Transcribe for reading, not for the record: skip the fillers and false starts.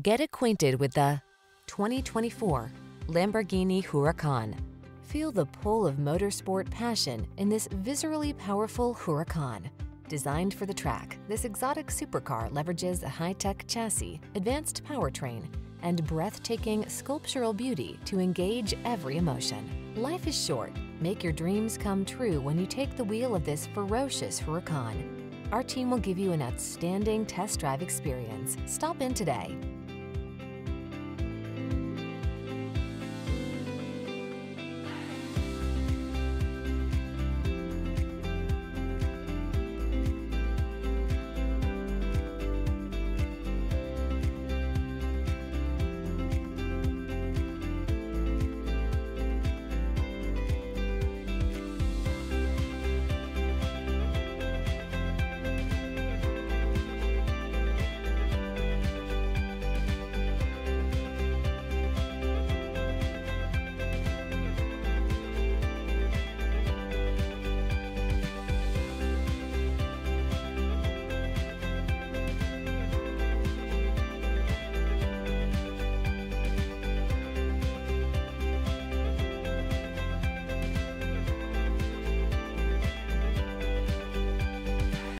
Get acquainted with the 2024 Lamborghini Huracan. Feel the pull of motorsport passion in this viscerally powerful Huracan. Designed for the track, this exotic supercar leverages a high-tech chassis, advanced powertrain, and breathtaking sculptural beauty to engage every emotion. Life is short. Make your dreams come true when you take the wheel of this ferocious Huracan. Our team will give you an outstanding test drive experience. Stop in today.